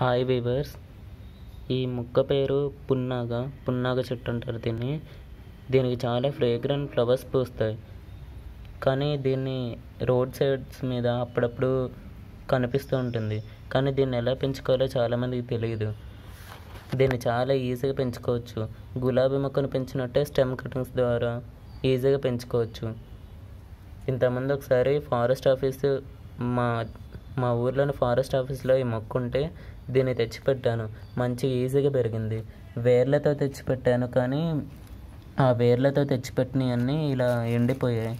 Hi weavers, ఈ మొక్క పేరు పున్నాగ చెట్టు అంటారు. దీనికి చాలా ఫ్రేగ్రెంట్ ఫ్లవర్స్ పూస్తాయి. కానీ దీన్ని రోడ్ సైడ్స్ మీద అప్పుడప్పుడు కనిపిస్తూ ఉంటుంది. కానీ దీన్ని ఎలా పెంచుకోవాలో చాలామందికి తెలియదు. దీన్ని చాలా ఈజీగా పెంచుకోవచ్చు. గులాబీ మొక్కను పెంచినట్టే స్టెమ్ కటింగ్స్ ద్వారా ఈజీగా పెంచుకోవచ్చు. ఇంతకుముందు ఒకసారి ఫారెస్ట్ ఆఫీస్ మా ఊర్లోని ఫారెస్ట్ ఆఫీస్లో ఈ మొక్క ఉంటే దీన్ని తెచ్చిపెట్టాను. మంచి ఈజీగా పెరిగింది. వేర్లతో తెచ్చిపెట్టాను, కానీ ఆ వేర్లతో తెచ్చిపెట్టినవన్నీ ఇలా ఎండిపోయాయి.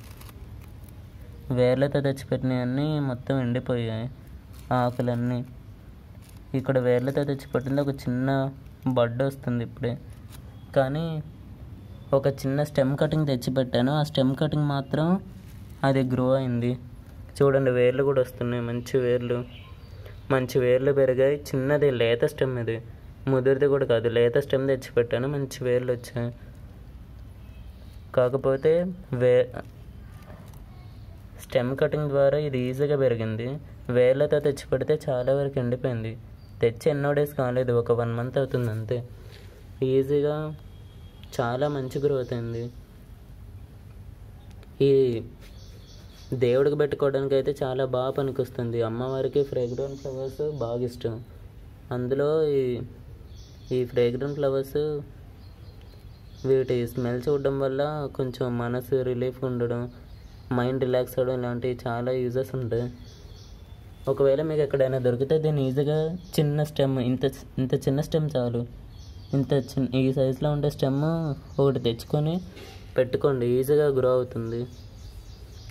వేర్లతో తెచ్చిపెట్టినవన్నీ మొత్తం ఎండిపోయాయి ఆకులన్నీ. ఇక్కడ వేర్లతో తెచ్చిపెట్టింది ఒక చిన్న బడ్ వస్తుంది ఇప్పుడే. కానీ ఒక చిన్న స్టెమ్ కటింగ్ తెచ్చిపెట్టాను. ఆ స్టెమ్ కటింగ్ మాత్రం అది గ్రో అయింది. చూడండి, వేర్లు కూడా వస్తున్నాయి. మంచి వేర్లు పెరిగాయి. చిన్నది, లేత స్టెమ్, ఇది ముదురుది కూడా కాదు, లేత స్టెమ్ తెచ్చిపెట్టాను. మంచి వేర్లు వచ్చాయి. కాకపోతే స్టెమ్ కటింగ్ ద్వారా ఇది ఈజీగా పెరిగింది. వేర్లతో తెచ్చి పెడితే చాలా వరకు ఎండిపోయింది. తెచ్చి ఎన్నో డేస్ కాలేదు, ఒక 1 month అవుతుంది అంతే. ఈజీగా చాలా మంచి గ్రోత్ అయింది. ఈ దేవుడికి పెట్టుకోవడానికి అయితే చాలా బాగా పనికొస్తుంది. అమ్మవారికి ఫ్రేగ్రెంట్ ఫ్లవర్స్ బాగా ఇష్టం. అందులో ఈ ఫ్రేగ్రెంట్ ఫ్లవర్స్ వీటి స్మెల్ చూడడం వల్ల కొంచెం మనసు రిలీఫ్ ఉండడం, మైండ్ రిలాక్స్ అవ్వడం, ఇలాంటివి చాలా యూజెస్ ఉంటాయి. ఒకవేళ మీకు ఎక్కడైనా దొరికితే దీన్ని ఈజీగా చిన్న స్టెమ్, ఇంత చిన్న స్టెమ్ చాలు, ఈ సైజులో ఉండే స్టెమ్ ఒకటి తెచ్చుకొని పెట్టుకోండి. ఈజీగా గ్రో అవుతుంది.